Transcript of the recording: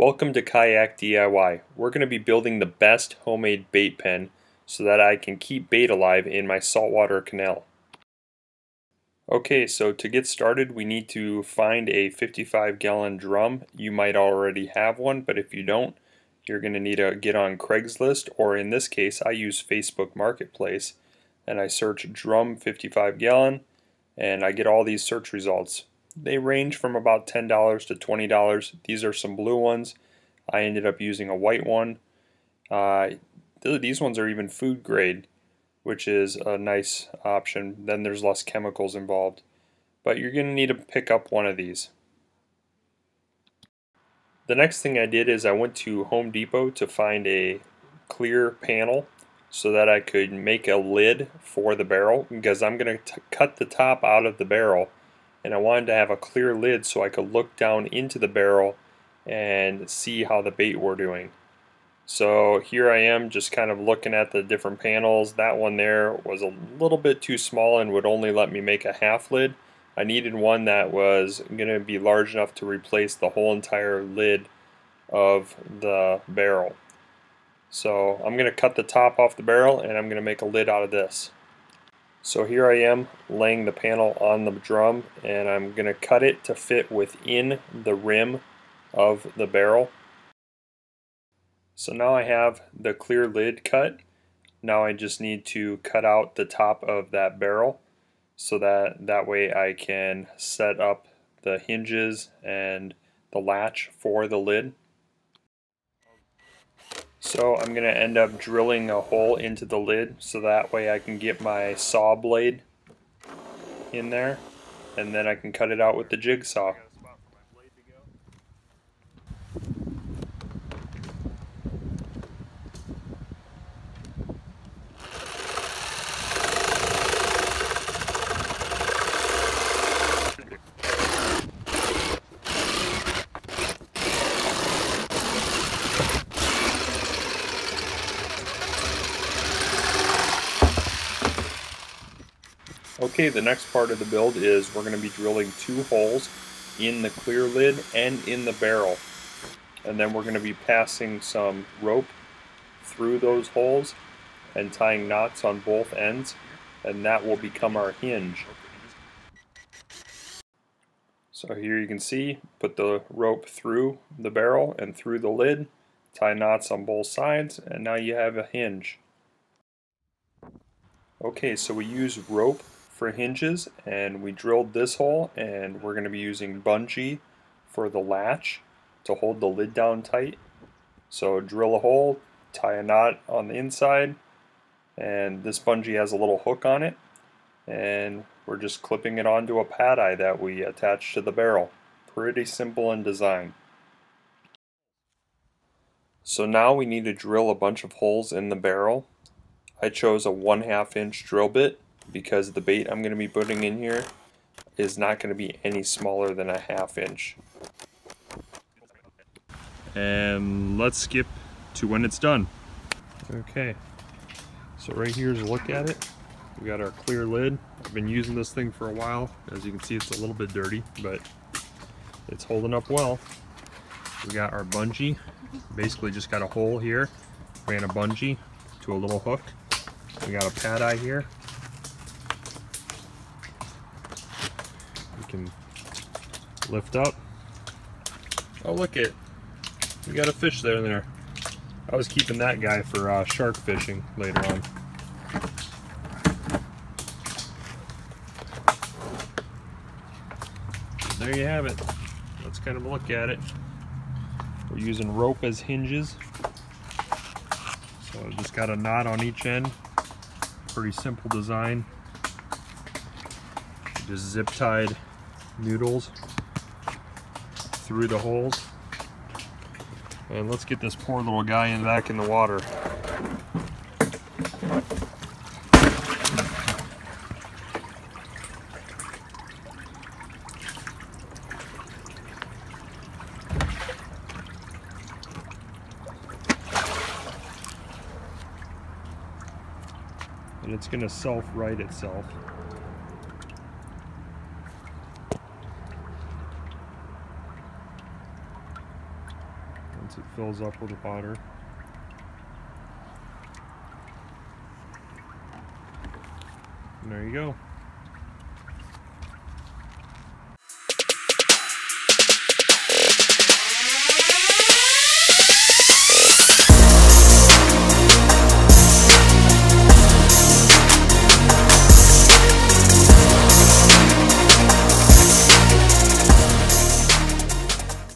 Welcome to Kayak DIY. We're going to be building the best homemade bait pen so that I can keep bait alive in my saltwater canal. Okay, so to get started we need to find a 55-gallon drum. You might already have one, but if you don't, you're going to need to get on Craigslist, or in this case I use Facebook Marketplace, and I search drum 55-gallon and I get all these search results. They range from about $10 to $20. These are some blue ones. I ended up using a white one. These ones are even food grade, which is a nice option. Then there's less chemicals involved. But you're going to need to pick up one of these. The next thing I did is I went to Home Depot to find a clear panel so that I could make a lid for the barrel, because I'm going to cut the top out of the barrel. And I wanted to have a clear lid so I could look down into the barrel and see how the bait were doing. So here I am just kind of looking at the different panels. That one there was a little bit too small and would only let me make a half lid. I needed one that was going to be large enough to replace the whole entire lid of the barrel. So I'm going to cut the top off the barrel and I'm going to make a lid out of this. So here I am laying the panel on the drum, and I'm going to cut it to fit within the rim of the barrel. So now I have the clear lid cut. Now I just need to cut out the top of that barrel so that way I can set up the hinges and the latch for the lid. So I'm going to end up drilling a hole into the lid so that way I can get my saw blade in there, and then I can cut it out with the jigsaw. Okay, the next part of the build is we're going to be drilling two holes in the clear lid and in the barrel. And then we're going to be passing some rope through those holes and tying knots on both ends, and that will become our hinge. So here you can see, put the rope through the barrel and through the lid, tie knots on both sides, and now you have a hinge. Okay, so we use rope for hinges, and we drilled this hole, and we're going to be using bungee for the latch to hold the lid down tight. So drill a hole, tie a knot on the inside, and this bungee has a little hook on it, and we're just clipping it onto a pad eye that we attach to the barrel. Pretty simple in design. So now we need to drill a bunch of holes in the barrel. I chose a 1/2 inch drill bit because the bait I'm going to be putting in here is not going to be any smaller than a 1/2 inch. And let's skip to when it's done. Okay, so right here's a look at it. We got our clear lid. I've been using this thing for a while. As you can see, it's a little bit dirty, but it's holding up well. We got our bungee. Basically just got a hole here, ran a bungee to a little hook. We got a pad eye here. Can lift up. Oh, look it. We got a fish there. I was keeping that guy for shark fishing later on. There you have it. Let's kind of look at it. We're using rope as hinges. So just got a knot on each end. Pretty simple design. Just zip tied noodles through the holes, and let's get this poor little guy back in the water. And it's going to self-right itself. once it fills up with the water. And there you go.